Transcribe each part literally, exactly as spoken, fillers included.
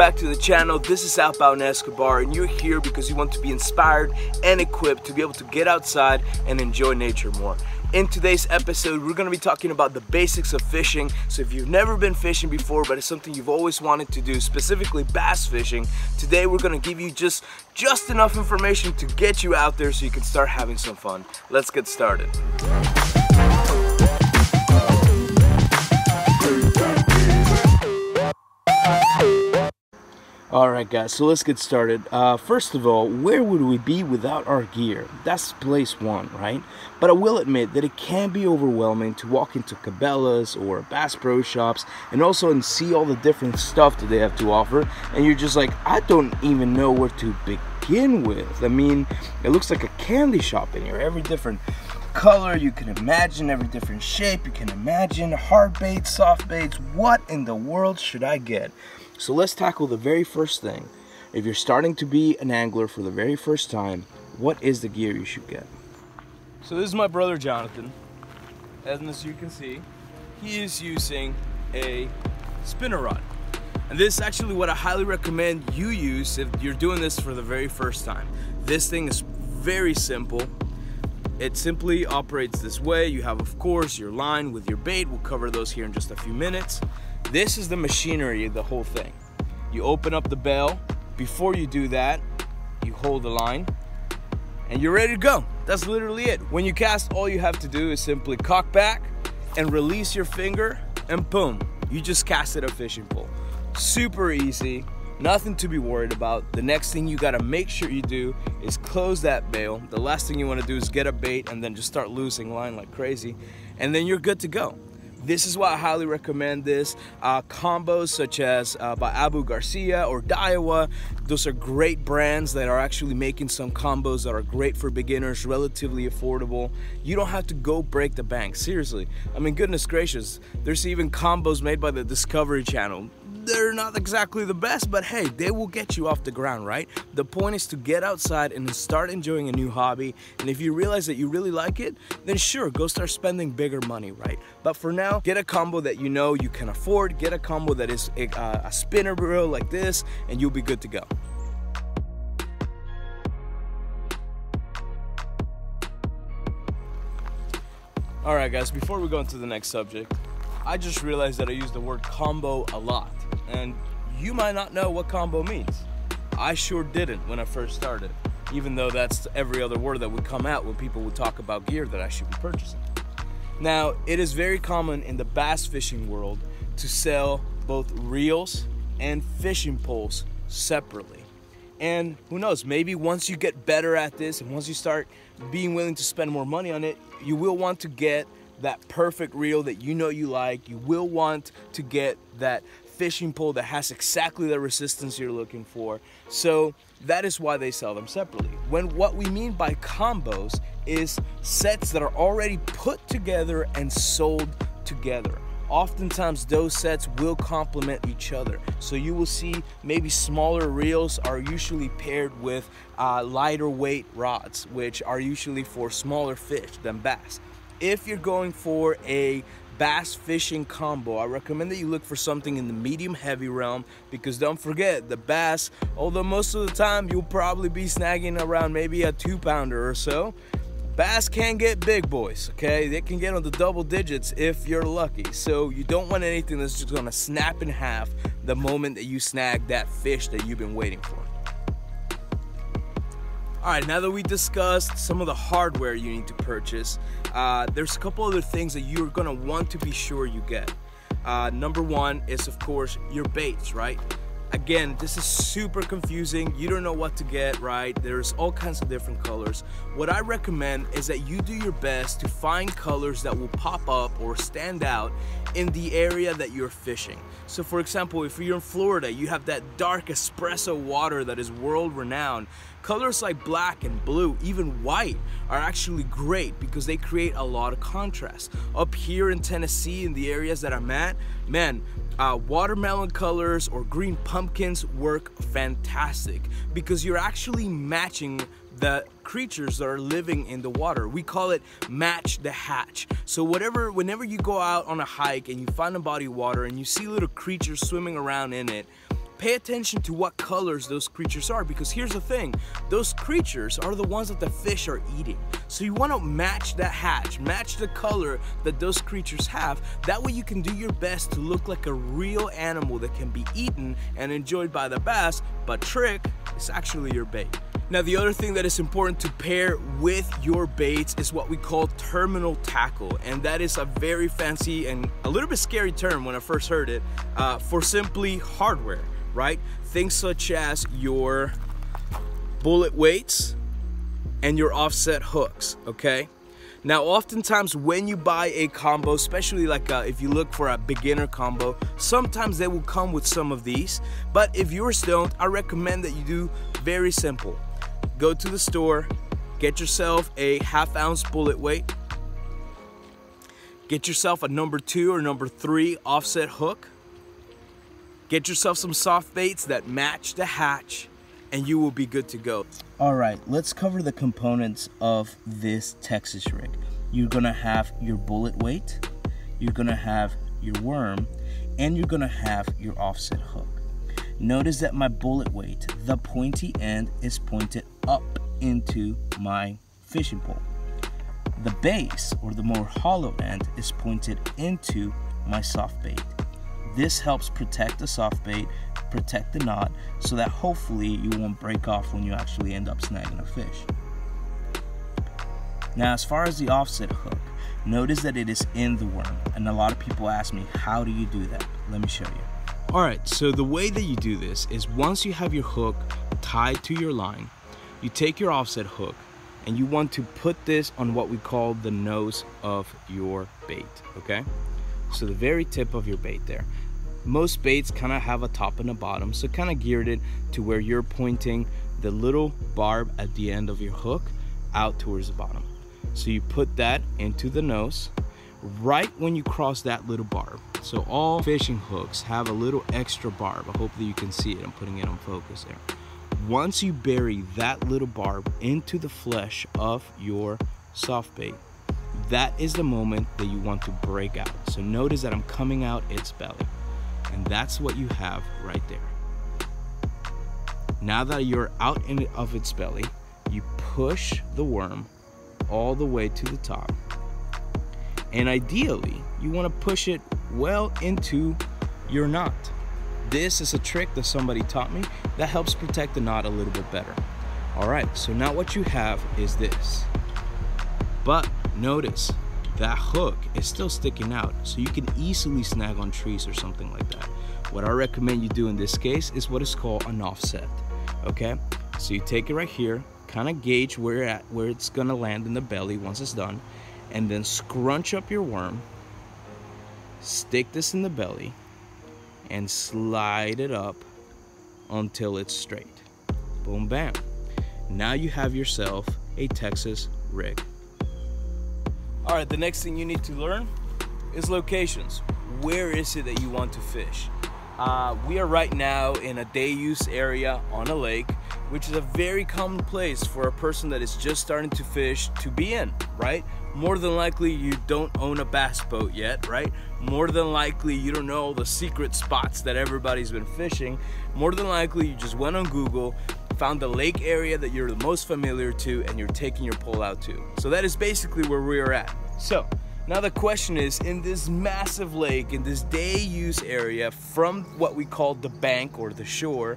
back to the channel. This is Outbound Escobar, and you're here because you want to be inspired and equipped to be able to get outside and enjoy nature more. In today's episode, we're going to be talking about the basics of fishing. So if you've never been fishing before, but it's something you've always wanted to do, specifically bass fishing, today we're going to give you just, just enough information to get you out there so you can start having some fun. Let's get started. Alright guys, so let's get started. Uh, first of all, where would we be without our gear? That's place one, right? But I will admit that it can be overwhelming to walk into Cabela's or Bass Pro Shops and also and see all the different stuff that they have to offer, and you're just like, I don't even know where to begin with. I mean, it looks like a candy shop in here. Every different color you can imagine, every different shape you can imagine, hard baits, soft baits. What in the world should I get? So let's tackle the very first thing. If you're starting to be an angler for the very first time, what is the gear you should get? So this is my brother Jonathan. As you can see, he is using a spinner rod. And this is actually what I highly recommend you use if you're doing this for the very first time. This thing is very simple. It simply operates this way. You have, of course, your line with your bait. We'll cover those here in just a few minutes. This is the machinery of the whole thing. You open up the bell. Before you do that, you hold the line and you're ready to go. That's literally it. When you cast, all you have to do is simply cock back and release your finger and boom, you just casted a fishing pole. Super easy. Nothing to be worried about. The next thing you gotta make sure you do is close that bail. The last thing you wanna do is get a bait and then just start losing line like crazy. And then you're good to go. This is why I highly recommend this. Uh, combos such as uh, by Abu Garcia or Daiwa, those are great brands that are actually making some combos that are great for beginners, relatively affordable. You don't have to go break the bank, seriously. I mean, goodness gracious, there's even combos made by the Discovery Channel. They're not exactly the best, but hey, they will get you off the ground, right? The point is to get outside and start enjoying a new hobby. And if you realize that you really like it, then sure, go start spending bigger money, right? But for now, get a combo that you know you can afford. Get a combo that is a, a spinner reel like this, and you'll be good to go. All right, guys, before we go into the next subject, I just realized that I use the word combo a lot, and you might not know what combo means. I sure didn't when I first started, even though that's every other word that would come out when people would talk about gear that I should be purchasing. Now, it is very common in the bass fishing world to sell both reels and fishing poles separately. And who knows, maybe once you get better at this and once you start being willing to spend more money on it, you will want to get that perfect reel that you know you like. You will want to get that fishing pole that has exactly the resistance you're looking for. So that is why they sell them separately. When what we mean by combos is sets that are already put together and sold together. Oftentimes those sets will complement each other. So you will see maybe smaller reels are usually paired with uh, lighter weight rods, which are usually for smaller fish than bass. If you're going for a bass fishing combo, I recommend that you look for something in the medium heavy realm, because don't forget the bass, although most of the time you'll probably be snagging around maybe a two pounder or so, bass can get big boys, okay? They can get on the double digits if you're lucky. So you don't want anything that's just gonna snap in half the moment that you snag that fish that you've been waiting for. All right, now that we discussed some of the hardware you need to purchase, uh, there's a couple other things that you're gonna want to be sure you get. Uh, number one is, of course, your baits, right? Again, this is super confusing. You don't know what to get, right? There's all kinds of different colors. What I recommend is that you do your best to find colors that will pop up or stand out in the area that you're fishing. So for example, if you're in Florida, you have that dark espresso water that is world renowned. Colors like black and blue, even white, are actually great because they create a lot of contrast. Up here in Tennessee, in the areas that I'm at, man, uh, watermelon colors or green pumpkins work fantastic because you're actually matching the creatures that are living in the water. We call it match the hatch. So whatever, whenever you go out on a hike and you find a body of water and you see little creatures swimming around in it, Pay attention to what colors those creatures are, because here's the thing, those creatures are the ones that the fish are eating. So you want to match that hatch, match the color that those creatures have. That way you can do your best to look like a real animal that can be eaten and enjoyed by the bass, but trick, it's actually your bait. Now the other thing that is important to pair with your baits is what we call terminal tackle, and that is a very fancy and a little bit scary term when I first heard it, uh, for simply hardware, right? Things such as your bullet weights and your offset hooks, okay? Now oftentimes when you buy a combo, especially like a, if you look for a beginner combo, sometimes they will come with some of these, but if you're stoned, I recommend that you do very simple. Go to the store, get yourself a half ounce bullet weight, get yourself a number two or number three offset hook, get yourself some soft baits that match the hatch, and you will be good to go. All right, let's cover the components of this Texas rig. You're gonna have your bullet weight, you're gonna have your worm, and you're gonna have your offset hook. Notice that my bullet weight, the pointy end, is pointed up into my fishing pole. The base, or the more hollow end, is pointed into my soft bait. This helps protect the soft bait, protect the knot, so that hopefully you won't break off when you actually end up snagging a fish. Now, as far as the offset hook, notice that it is in the worm, and a lot of people ask me, how do you do that? Let me show you. Alright, so the way that you do this is once you have your hook tied to your line, you take your offset hook and you want to put this on what we call the nose of your bait, okay? So the very tip of your bait there. Most baits kind of have a top and a bottom, so kind of geared it to where you're pointing the little barb at the end of your hook out towards the bottom. So you put that into the nose right when you cross that little barb. So all fishing hooks have a little extra barb. I hope that you can see it. I'm putting it on focus there. Once you bury that little barb into the flesh of your soft bait, that is the moment that you want to break out. So notice that I'm coming out its belly, and that's what you have right there. Now that you're out in it of its belly, you push the worm all the way to the top. And ideally, you want to push it well into your knot. This is a trick that somebody taught me that helps protect the knot a little bit better. All right, so now what you have is this. But notice that hook is still sticking out, so you can easily snag on trees or something like that. What I recommend you do in this case is what is called an offset, okay? So you take it right here, kind of gauge where you're at, where it's gonna land in the belly once it's done, and then scrunch up your worm, stick this in the belly, and slide it up until it's straight. Boom, bam. Now you have yourself a Texas rig. All right, the next thing you need to learn is locations. Where is it that you want to fish? Uh, we are right now in a day use area on a lake, which is a very common place for a person that is just starting to fish to be in, right? More than likely you don't own a bass boat yet, right? More than likely you don't know all the secret spots that everybody's been fishing. More than likely you just went on Google, found the lake area that you're the most familiar to, and you're taking your pole out to. So that is basically where we are at. So now the question is, in this massive lake, in this day use area, from what we call the bank or the shore,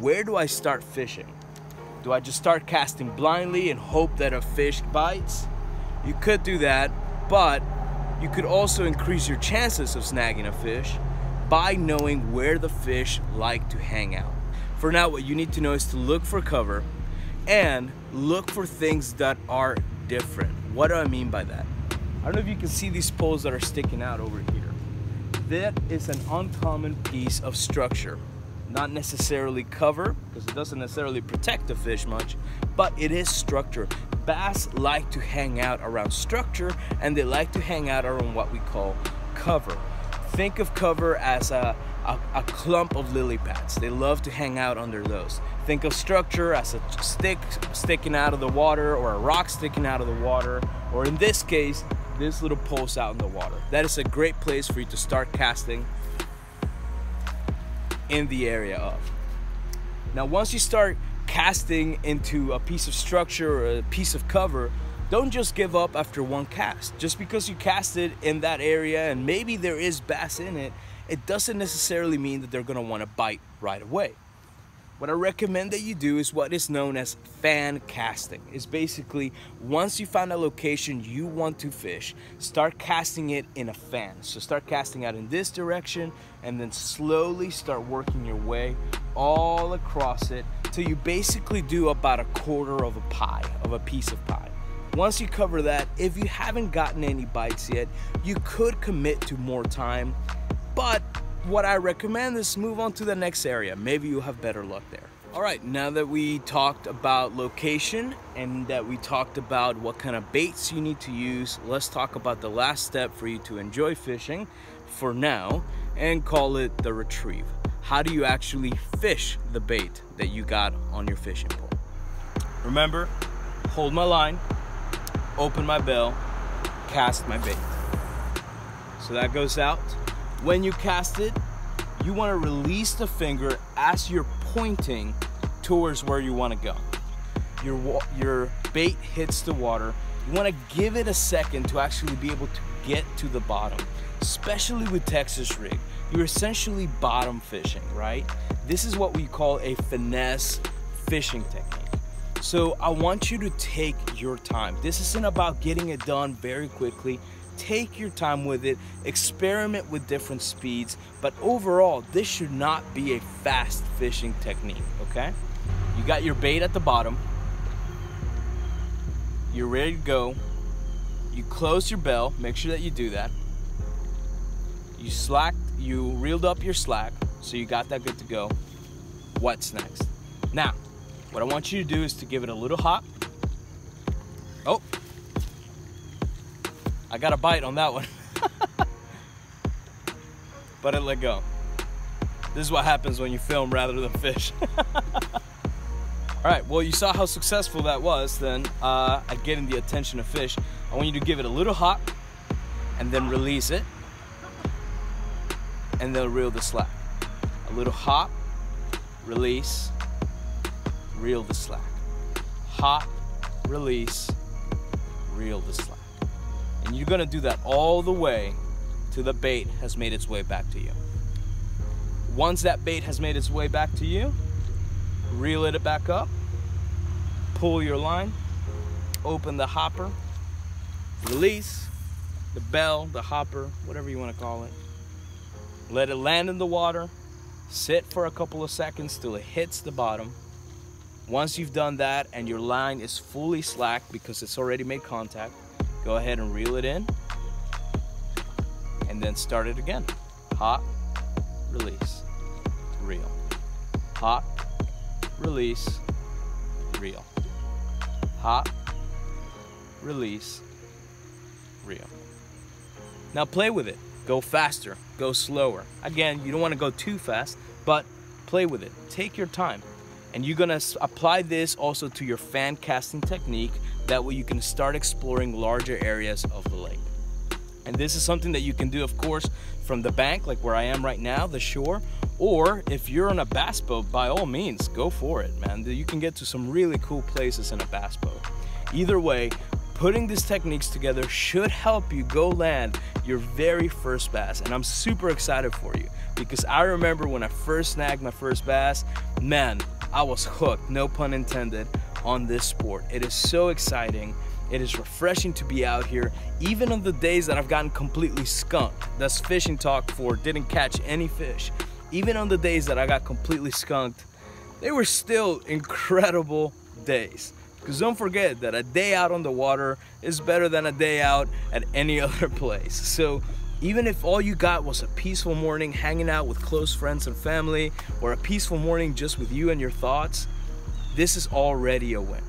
where do I start fishing? Do I just start casting blindly and hope that a fish bites? You could do that, but you could also increase your chances of snagging a fish by knowing where the fish like to hang out. For now, what you need to know is to look for cover and look for things that are different. What do I mean by that? I don't know if you can see these poles that are sticking out over here. That is an uncommon piece of structure. Not necessarily cover, because it doesn't necessarily protect the fish much, but it is structure. Bass like to hang out around structure, and they like to hang out around what we call cover. Think of cover as a, a, a clump of lily pads. They love to hang out under those. Think of structure as a stick sticking out of the water, or a rock sticking out of the water, or in this case, this little pole's out in the water. That is a great place for you to start casting in the area of. Now, once you start casting into a piece of structure or a piece of cover, don't just give up after one cast. Just because you casted in that area and maybe there is bass in it, it doesn't necessarily mean that they're gonna wanna bite right away. What I recommend that you do is what is known as fan casting. It's basically once you find a location you want to fish, start casting it in a fan. So start casting out in this direction and then slowly start working your way all across it till you basically do about a quarter of a pie, of a piece of pie. Once you cover that, if you haven't gotten any bites yet, you could commit to more time, but what I recommend is move on to the next area. Maybe you'll have better luck there. All right, now that we talked about location and that we talked about what kind of baits you need to use, let's talk about the last step for you to enjoy fishing for now and call it the retrieve. How do you actually fish the bait that you got on your fishing pole? Remember, hold my line, open my bell, cast my bait. So that goes out. When you cast it, you want to release the finger as you're pointing towards where you want to go. Your, your bait hits the water. You want to give it a second to actually be able to get to the bottom, especially with Texas rig. You're essentially bottom fishing, right? This is what we call a finesse fishing technique. So I want you to take your time. This isn't about getting it done very quickly. Take your time with it, experiment with different speeds, but overall, this should not be a fast fishing technique, okay? You got your bait at the bottom. You're ready to go. You close your bell, make sure that you do that. You slacked, you reeled up your slack, so you got that good to go. What's next? Now, what I want you to do is to give it a little hop. Oh. I got a bite on that one, but it let go. This is what happens when you film rather than fish. All right, well, you saw how successful that was then uh, at getting the attention of fish. I want you to give it a little hop and then release it, and then reel the slack. A little hop, release, reel the slack. Hop, release, reel the slack. And you're gonna do that all the way till the bait has made its way back to you. Once that bait has made its way back to you, reel it back up, pull your line, open the hopper, release the bell, the hopper, whatever you wanna call it. Let it land in the water, sit for a couple of seconds till it hits the bottom. Once you've done that and your line is fully slack because it's already made contact, go ahead and reel it in, and then start it again. Hop, release, reel. Hop, release, reel. Hop, release, reel. Now play with it. Go faster, go slower. Again, you don't want to go too fast, but play with it. Take your time. And you're gonna apply this also to your fan casting technique. That way you can start exploring larger areas of the lake. And this is something that you can do, of course, from the bank, like where I am right now, the shore, or if you're on a bass boat, by all means, go for it, man. You can get to some really cool places in a bass boat. Either way, putting these techniques together should help you go land your very first bass, and I'm super excited for you because I remember when I first snagged my first bass, man, I was hooked, no pun intended, on this sport. It is so exciting. It is refreshing to be out here, even on the days that I've gotten completely skunked. That's fishing talk for didn't catch any fish. Even on the days that I got completely skunked, they were still incredible days. Because don't forget that a day out on the water is better than a day out at any other place. So even if all you got was a peaceful morning hanging out with close friends and family, or a peaceful morning just with you and your thoughts, this is already a win.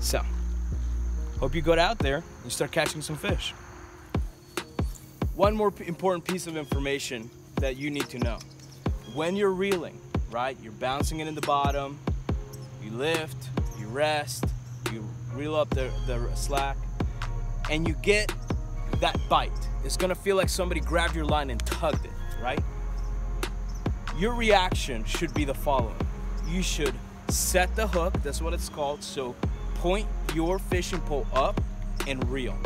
So, hope you go out there and start catching some fish. One more important piece of information that you need to know. When you're reeling, right, you're bouncing it in the bottom, you lift, you rest, you reel up the, the slack, and you get that bite. It's gonna feel like somebody grabbed your line and tugged it, right? Your reaction should be the following. You should set the hook, that's what it's called, so point your fishing pole up and reel.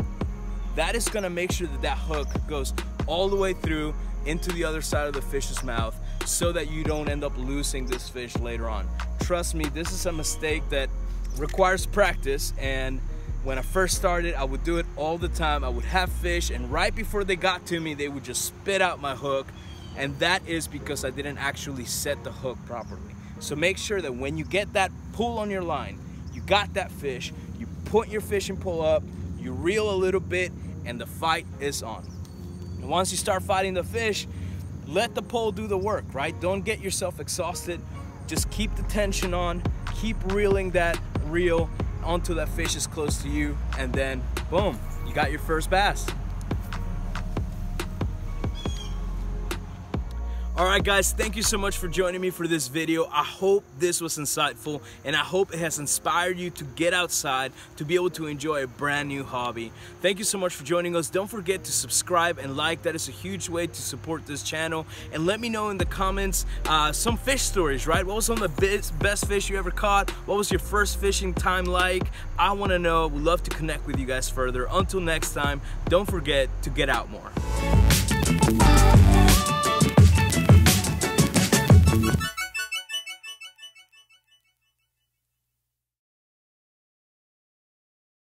That is gonna make sure that that hook goes all the way through into the other side of the fish's mouth so that you don't end up losing this fish later on. Trust me, this is a mistake that requires practice, and when I first started, I would do it all the time. I would have fish, and right before they got to me, they would just spit out my hook, and that is because I didn't actually set the hook properly. So make sure that when you get that pull on your line, you got that fish, you put your fishing pole up, you reel a little bit, and the fight is on. And once you start fighting the fish, let the pole do the work, right? Don't get yourself exhausted. Just keep the tension on, keep reeling that reel until that fish is close to you, and then boom, you got your first bass. All right guys, thank you so much for joining me for this video. I hope this was insightful, and I hope it has inspired you to get outside to be able to enjoy a brand new hobby. Thank you so much for joining us. Don't forget to subscribe and like. That is a huge way to support this channel. And let me know in the comments uh, some fish stories, right? What was some of the best fish you ever caught? What was your first fishing time like? I wanna know. We'd love to connect with you guys further. Until next time, don't forget to get out more.